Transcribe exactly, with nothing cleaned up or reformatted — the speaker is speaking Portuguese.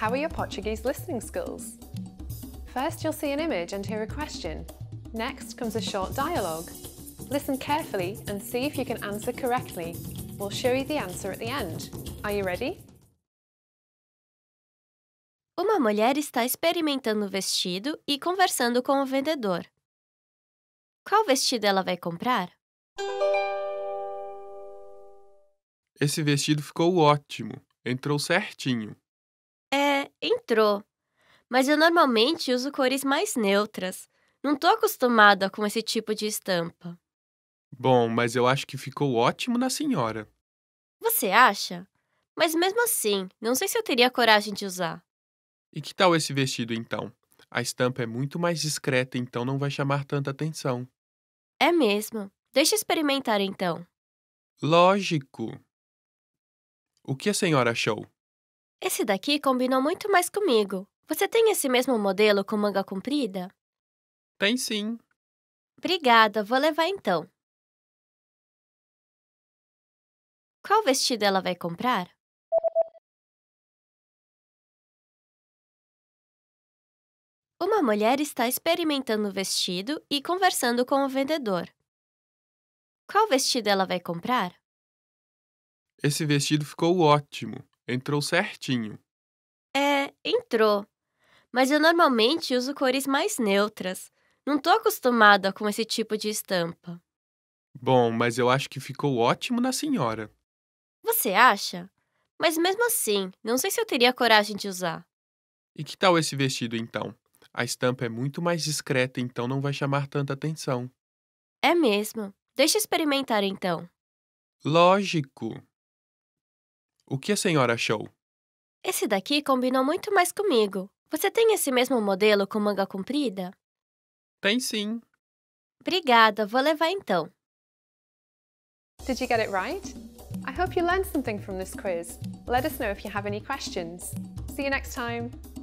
How are your Portuguese listening skills? First, you'll see an image and hear a question. Next comes a short dialogue. Listen carefully and see if you can answer correctly. We'll show you the answer at the end. Are you ready? Uma mulher está experimentando o vestido e conversando com o vendedor. Qual vestido ela vai comprar? Esse vestido ficou ótimo. Entrou certinho. É, entrou. Mas eu normalmente uso cores mais neutras. Não tô acostumada com esse tipo de estampa. Bom, mas eu acho que ficou ótimo na senhora. Você acha? Mas mesmo assim, não sei se eu teria coragem de usar. E que tal esse vestido, então? A estampa é muito mais discreta, então não vai chamar tanta atenção. É mesmo. Deixa eu experimentar, então. Lógico. O que a senhora achou? Esse daqui combinou muito mais comigo. Você tem esse mesmo modelo com manga comprida? Tem sim. Obrigada, vou levar então. Qual vestido ela vai comprar? Uma mulher está experimentando o vestido e conversando com o vendedor. Qual vestido ela vai comprar? Esse vestido ficou ótimo. Entrou certinho. É, entrou. Mas eu normalmente uso cores mais neutras. Não tô acostumada com esse tipo de estampa. Bom, mas eu acho que ficou ótimo na senhora. Você acha? Mas mesmo assim, não sei se eu teria coragem de usar. E que tal esse vestido, então? A estampa é muito mais discreta, então não vai chamar tanta atenção. É mesmo. Deixa eu experimentar, então. Lógico. O que a senhora achou? Esse daqui combinou muito mais comigo. Você tem esse mesmo modelo com manga comprida? Tem sim. Obrigada, vou levar então. Did you get it right? I hope you learned something from this quiz. Let us know if you have any questions. See you next time.